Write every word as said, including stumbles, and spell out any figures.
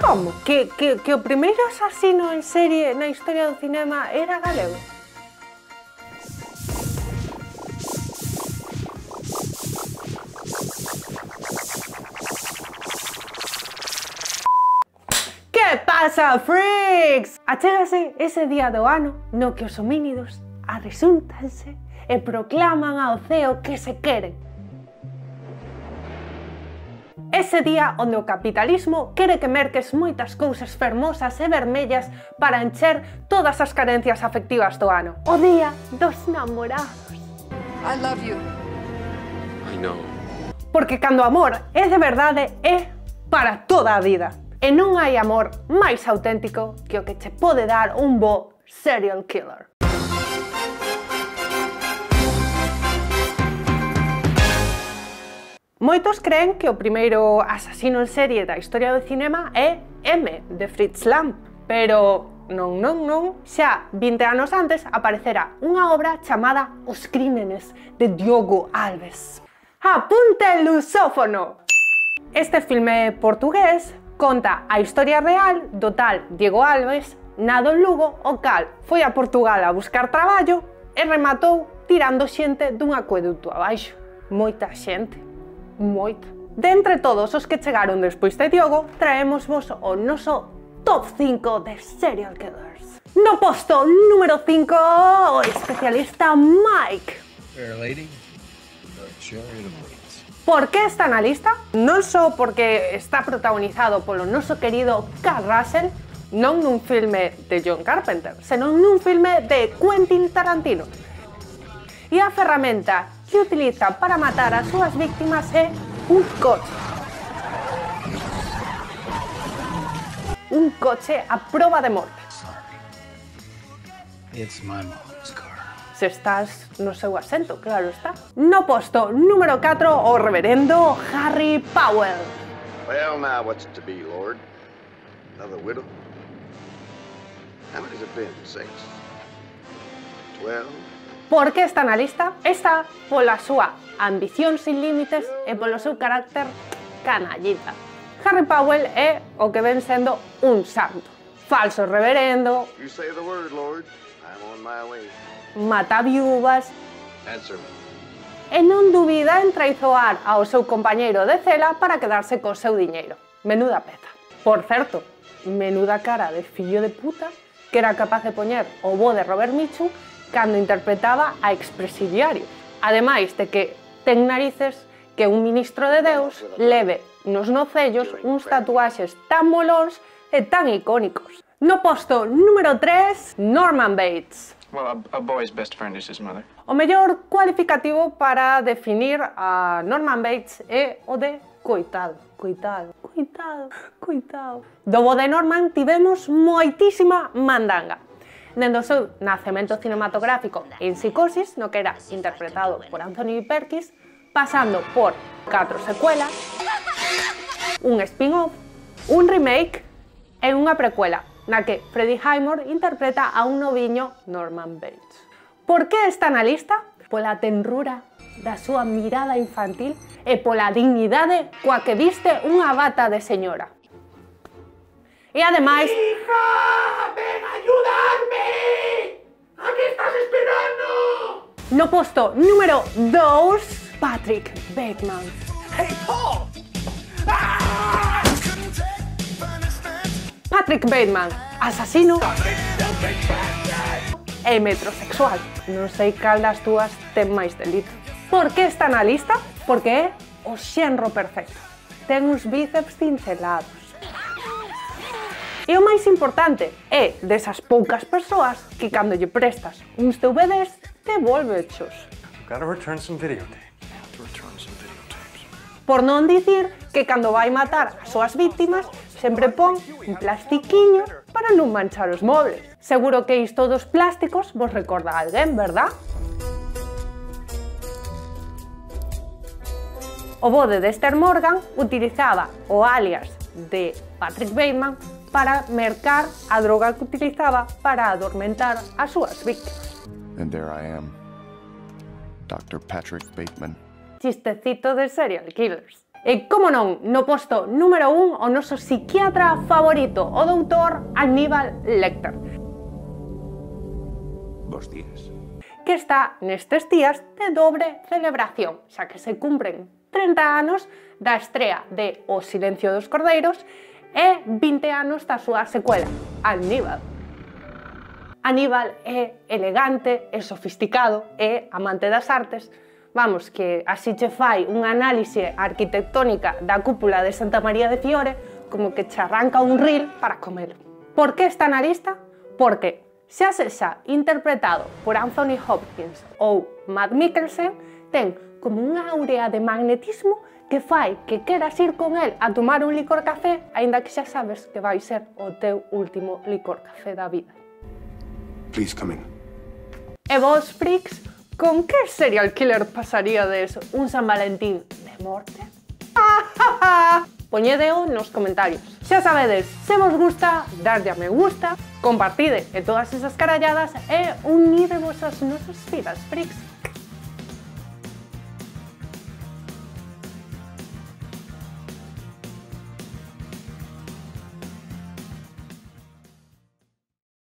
Como? Que, que, que o primeiro asasino en serie na historia do cinema era galego? Que pasa, freaks? Achégase ese día do ano no que os homínidos arresúntanse e proclaman ao ceo que se queren. Ese día onde o capitalismo quere que merques moitas cousas fermosas e vermellas para encher todas as carencias afectivas do ano. O día dos namorados. I love you. I know. Porque cando o amor é de verdade, é para toda a vida. E non hai amor máis auténtico que o que che pode dar un bo serial killer. Moitos creen que o primeiro asasino en serie da historia do cinema é M, de Fritz Lang, pero non, non, non, xa vinte anos antes aparecerá unha obra chamada Os Crimes de Diogo Alves. ¡Apunte lusófono! Este filme portugués conta a historia real do tal Diogo Alves, nado en Lugo, o cal foi a Portugal a buscar traballo e rematou tirando xente dun acueduto abaixo. Moita xente. Moito. De entre todos os que chegaron despois de Diogo, traémosvos o noso top cinco de serial killers. No posto número cinco, o especialista Mike. Por que está na lista? Non só porque está protagonizado polo noso querido Kurt Russell, non nun filme de John Carpenter, senón nun filme de Quentin Tarantino. E a ferramenta que utiliza para matar as súas víctimas é un coche. Un coche a proba de morte. Se estás no seu asento, claro está. No posto número catro, o reverendo Harry Powell. Well, now what's to be, Lord? Another widow? How many's it been? Six? Twelve? Por que está na lista? Está pola súa ambición sin límites e polo seu carácter canallita. Harry Powell é o que ven sendo un santo. Falso reverendo. Mata viúvas. E non dubida en traizoar ao seu compañeiro de cela para quedarse co seu diñeiro. Menuda peza. Por certo, menuda cara de fillo de puta que era capaz de poñer o bo de Robert Mitchum cando interpretaba a expresidiario. Ademais de que ten narices que un ministro de Deus leve nos nocellos uns tatuaxes tan molóns e tan icónicos. No posto número tres, Norman Bates. Well, a boy's best friend is his mother. O mellor cualificativo para definir a Norman Bates é o de coitado, coitado, coitado, coitado. Do bo de Norman tivemos moitísima mandanga. Dendo o seu nacemento cinematográfico en Psicosis, no que era interpretado por Anthony Perkins, pasando por catro secuelas, un spin-off, un remake e unha precuela, na que Freddy Highmore interpreta a un noviño Norman Bates. Por que está na lista? Pola tenrura da súa mirada infantil e pola dignidade coa que viste unha bata de señora. E ademais... Hija, ven a ayudarme! ¿A qué estás esperando? No posto número dos, Patrick Bateman. Hey, Paul. ¡Ah! Patrick Bateman, asasino e metrosexual. Non sei cal das túas ten máis delito. Por que está na lista? Porque é o xenro perfecto. Ten uns bíceps cincelados. E o máis importante é desas poucas persoas que cando lle prestas uns D V Ds devolvechos. Por non dicir que cando vai matar as súas víctimas sempre pon un plastiquiño para non manchar os móveis. Seguro que isto dos plásticos vos recorda a alguén, verdad? O bo de Dexter Morgan utilizaba o alias de Patrick Bateman para mercar a droga que utilizaba para adormentar as súas víctimas. And there I am, Doctor Patrick Bateman. Chistecito de serial killers. E como non, no posto número un o noso psiquiatra favorito, o doutor Hannibal Lecter. Bos días. Que está nestes días de dobre celebración, xa que se cumpren trinta anos da estrea de O silencio dos cordeiros e vinte anos da súa secuela, Hannibal. Hannibal é elegante, é sofisticado, é amante das artes. Vamos, que así che fai unha análise arquitectónica da cúpula de Santa María de Fiore como que che arranca un reel para comer. Por que está na lista? Porque xa se xa interpretado por Anthony Hopkins ou Mads Mikkelsen, ten como unha aurea de magnetismo que fai que queras ir con el a tomar un licor café, aínda que xa sabes que vai ser o teu último licor café da vida. Please come in. E vos, freaks, ¿con qué serial killer pasaría de eso? ¿Un San Valentín de morte? Poñedeo nos comentarios. Xa sabedes, se vos gusta, dadlle a me gusta, compartide e todas esas caralladas e unidevos as nosas vidas, freaks.